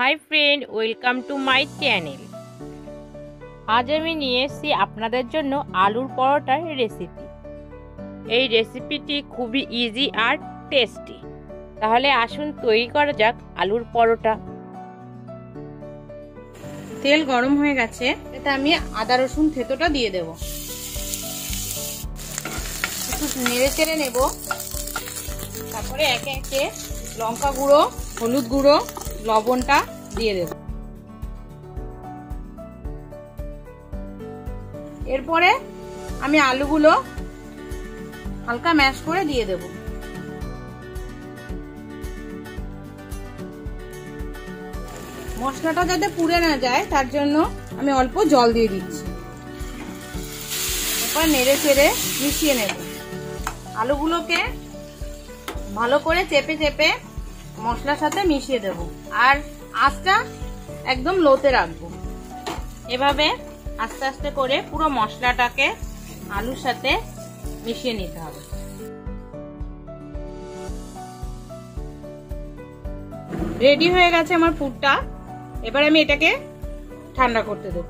High friend, welcome to my channel. আজ আমি নিয়ে এসেছি আপনাদের জন্য আলুর পরোটার রেসিপি। এই রেসিপিটি খুবই ইজি আর টেস্টি। তাহলে আসুন তৈরি করা যাক আলুর পরোটা। তেল গরম হয়ে গেছে, এটা আমি আদা রসুন থেতোটা দিয়ে দেব। একটু নেড়ে চেড়ে নেব। তারপরে একে একে লঙ্কা গুঁড়ো, হলুদ গুঁড়ো, লবণটা দিয়ে দেব। এরপরে আমি আলুগুলো হালকা ম্যাশ করে দিয়ে দেব। মশলাটা যাতে পুড়ে না যায় তার জন্য আমি অল্প জল দিয়ে দিচ্ছি। এরপর নেড়ে চেড়ে মিশিয়ে নেব। আলুগুলোকে ভালো করে চেপে চেপে মশলার সাথে মিশিয়ে দেব, আর আঁচটা একদম লোতে রাখবো। এভাবে আস্তে আস্তে করে পুরো মশলাটাকে আলুর সাথে মিশিয়ে নিতে হবে। রেডি হয়ে গেছে আমার পুরটা। এবার আমি এটাকে ঠান্ডা করতে দেব।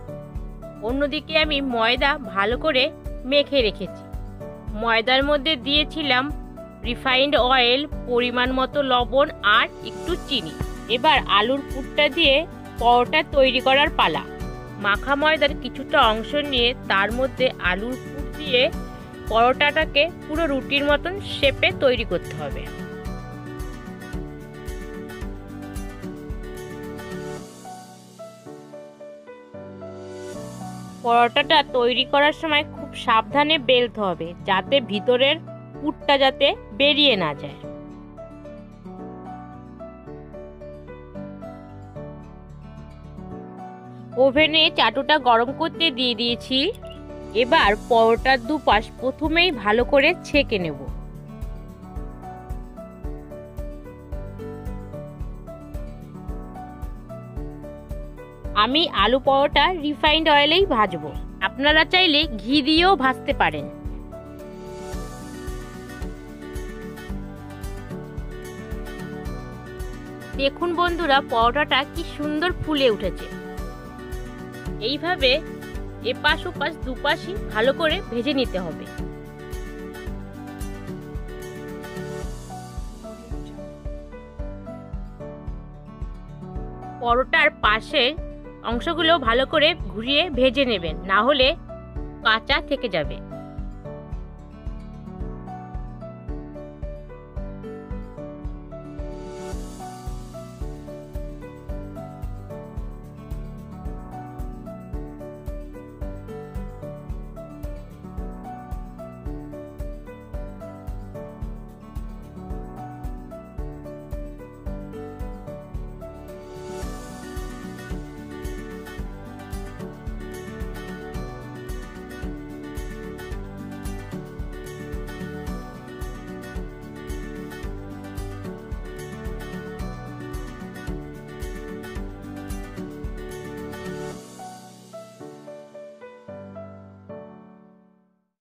অন্যদিকে আমি ময়দা ভালো করে মেখে রেখেছি। ময়দার মধ্যে দিয়েছিলাম রিফাইন্ড অয়েল, পরিমাণ মতো লবণ আর একটু চিনি। এবার আলুর পুরটা দিয়ে পরোটা তৈরি করার পালা। মাখা ময়দার কিছুটা অংশ নিয়ে তার মধ্যে আলুর পুর দিয়ে পরোটাটাকে পুরো রুটির মতন শেপে তৈরি করতে হবে। পরোটাটা তৈরি করার সময় খুব সাবধানে বেলতে হবে, যাতে ভিতরের পুরটা যাতে বেরিয়ে না যায়। ওভেনে চাটুটা গরম করতে দিয়ে দিয়েছি। এবার পরোটার দুপাশ প্রথমেই ভালো করে ছেঁকে নেব। আমি আলু পরোটা রিফাইন্ড অয়েলেই ভাজবো। আপনারা চাইলে ঘি দিয়েও ভাজতে পারেন। দেখুন বন্ধুরা, পরোটাটা কি সুন্দর ফুলে উঠেছে। এইভাবে এপাশ ওপাশ দুপাশই ভালো করে ভেজে নিতে হবে। পরোটার পাশের অংশগুলো ভালো করে ঘুরিয়ে ভেজে নেবেন, না হলে কাঁচা থেকে যাবে।